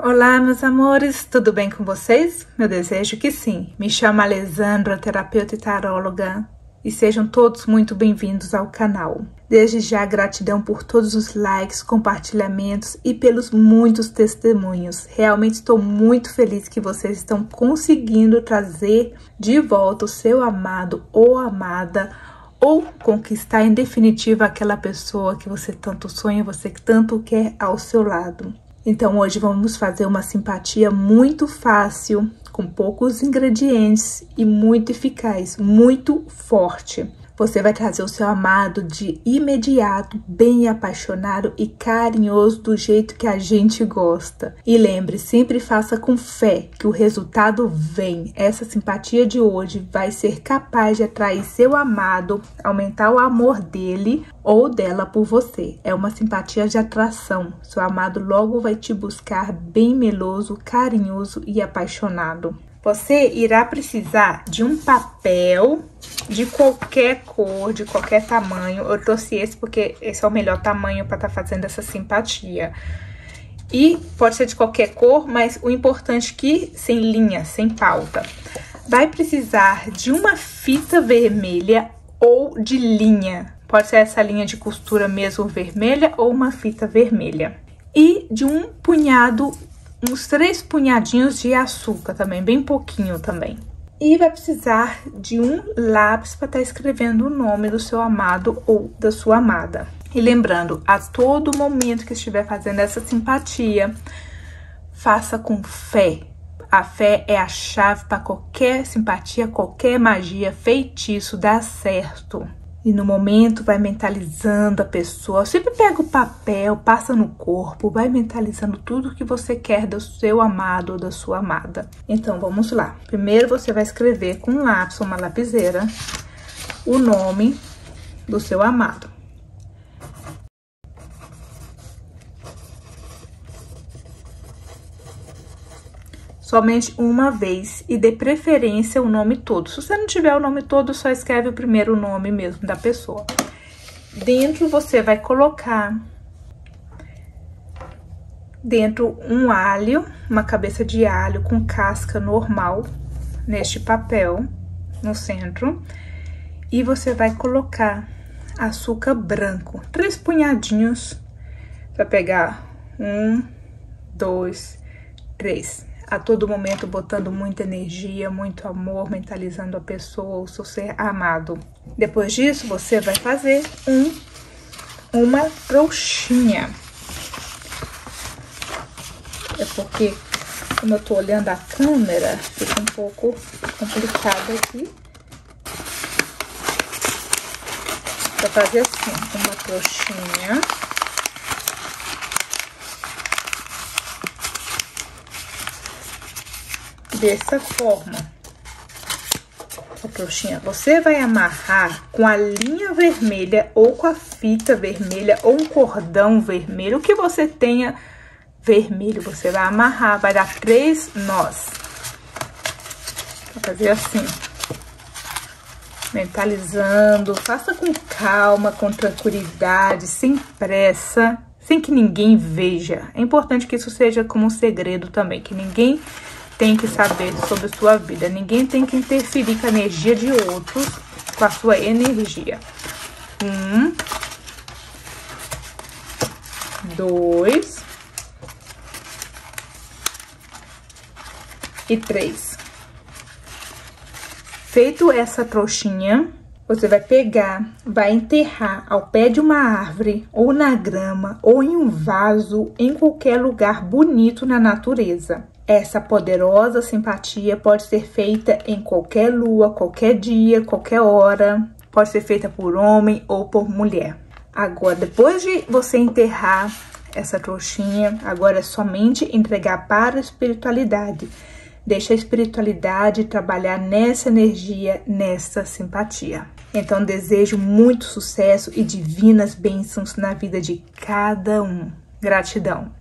Olá, meus amores, tudo bem com vocês? Meu desejo que sim. Me chamo Alexandra, terapeuta e taróloga, e sejam todos muito bem-vindos ao canal. Desde já, gratidão por todos os likes, compartilhamentos e pelos muitos testemunhos. Realmente estou muito feliz que vocês estão conseguindo trazer de volta o seu amado ou amada, ou conquistar em definitiva aquela pessoa que você tanto sonha, você que tanto quer ao seu lado. Então hoje vamos fazer uma simpatia muito fácil, com poucos ingredientes e muito eficaz, muito forte. Você vai trazer o seu amado de imediato, bem apaixonado e carinhoso do jeito que a gente gosta. E lembre, sempre faça com fé que o resultado vem. Essa simpatia de hoje vai ser capaz de atrair seu amado, aumentar o amor dele ou dela por você. É uma simpatia de atração. Seu amado logo vai te buscar bem meloso, carinhoso e apaixonado. Você irá precisar de um papel de qualquer cor, de qualquer tamanho. Eu trouxe esse porque esse é o melhor tamanho para estar fazendo essa simpatia. E pode ser de qualquer cor, mas o importante é que sem linha, sem pauta. Vai precisar de uma fita vermelha ou de linha. Pode ser essa linha de costura mesmo vermelha ou uma fita vermelha. E de um punhado, uns 3 punhadinhos de açúcar também, bem pouquinho também. E vai precisar de um lápis para estar escrevendo o nome do seu amado ou da sua amada. E lembrando, a todo momento que estiver fazendo essa simpatia, faça com fé. A fé é a chave para qualquer simpatia, qualquer magia, feitiço, dar certo. E no momento vai mentalizando a pessoa, sempre pega o papel, passa no corpo, vai mentalizando tudo que você quer do seu amado ou da sua amada. Então vamos lá, primeiro você vai escrever com um lápis ou uma lapiseira o nome do seu amado. Somente uma vez e de preferência o nome todo. Se você não tiver o nome todo, só escreve o primeiro nome mesmo da pessoa. Dentro você vai colocar dentro um alho, uma cabeça de alho com casca normal neste papel no centro. E você vai colocar açúcar branco, 3 punhadinhos. Vai pegar 1, 2, 3. A todo momento botando muita energia, muito amor, mentalizando a pessoa, o seu ser amado. Depois disso, você vai fazer uma trouxinha. É porque, como eu tô olhando a câmera, fica um pouco complicado aqui. Vou fazer assim, uma trouxinha. Dessa forma, a trouxinha você vai amarrar com a linha vermelha ou com a fita vermelha ou um cordão vermelho, o que você tenha vermelho, você vai amarrar, vai dar 3 nós. Vou fazer assim, mentalizando, faça com calma, com tranquilidade, sem pressa, sem que ninguém veja. É importante que isso seja como um segredo também, que ninguém tem que saber sobre sua vida. Ninguém tem que interferir com a energia de outros, com a sua energia. 1, 2 e 3. Feito essa trouxinha, você vai pegar, vai enterrar ao pé de uma árvore, ou na grama, ou em um vaso, em qualquer lugar bonito na natureza. Essa poderosa simpatia pode ser feita em qualquer lua, qualquer dia, qualquer hora. Pode ser feita por homem ou por mulher. Agora, depois de você enterrar essa trouxinha, agora é somente entregar para a espiritualidade. Deixa a espiritualidade trabalhar nessa energia, nessa simpatia. Então, desejo muito sucesso e divinas bênçãos na vida de cada um. Gratidão.